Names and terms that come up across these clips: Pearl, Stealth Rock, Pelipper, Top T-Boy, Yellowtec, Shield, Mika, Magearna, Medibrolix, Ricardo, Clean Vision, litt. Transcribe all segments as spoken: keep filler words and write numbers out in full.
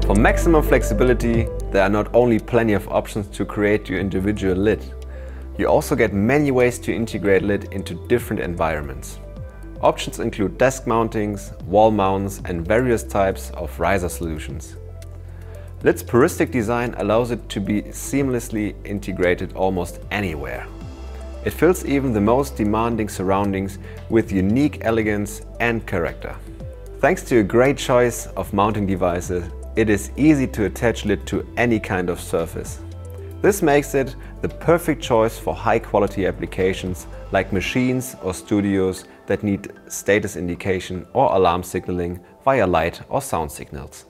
For maximum flexibility, there are not only plenty of options to create your individual lit, you also get many ways to integrate lit into different environments. Options include desk mountings, wall mounts and various types of riser solutions. Litt's puristic design allows it to be seamlessly integrated almost anywhere. It fills even the most demanding surroundings with unique elegance and character. Thanks to a great choice of mounting devices, it is easy to attach litt to any kind of surface. This makes it the perfect choice for high quality applications like machines or studios that need status indication or alarm signaling via light or sound signals.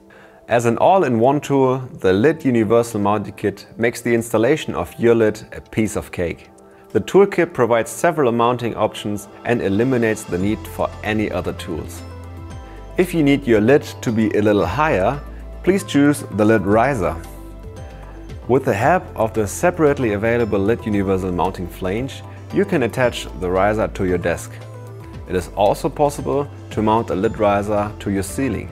As an all-in-one tool, the litt Universal Mounting Kit makes the installation of your litt a piece of cake. The toolkit provides several mounting options and eliminates the need for any other tools. If you need your litt to be a little higher, please choose the litt riser. With the help of the separately available litt Universal mounting flange, you can attach the riser to your desk. It is also possible to mount a litt riser to your ceiling.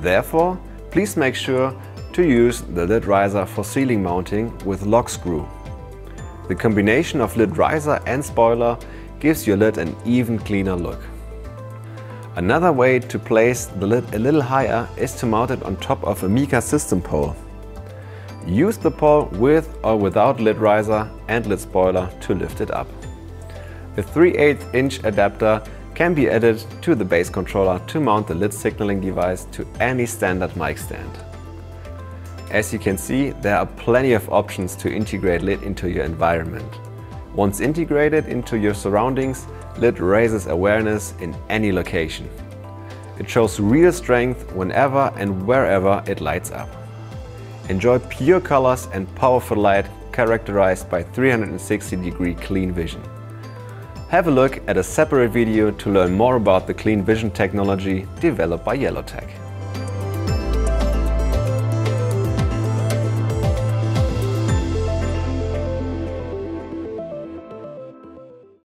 Therefore, please make sure to use the litt riser for ceiling mounting with lock screw. The combination of litt riser and spoiler gives your litt an even cleaner look. Another way to place the litt a little higher is to mount it on top of a Mika system pole. Use the pole with or without litt riser and litt spoiler to lift it up. A three eighths inch adapter can be added to the base controller to mount the litt signaling device to any standard mic stand. As you can see, there are plenty of options to integrate litt into your environment. Once integrated into your surroundings, litt raises awareness in any location. It shows real strength whenever and wherever it lights up. Enjoy pure colors and powerful light characterized by three hundred sixty degree clean vision. Have a look at a separate video to learn more about the Clean Vision technology developed by Yellowtec.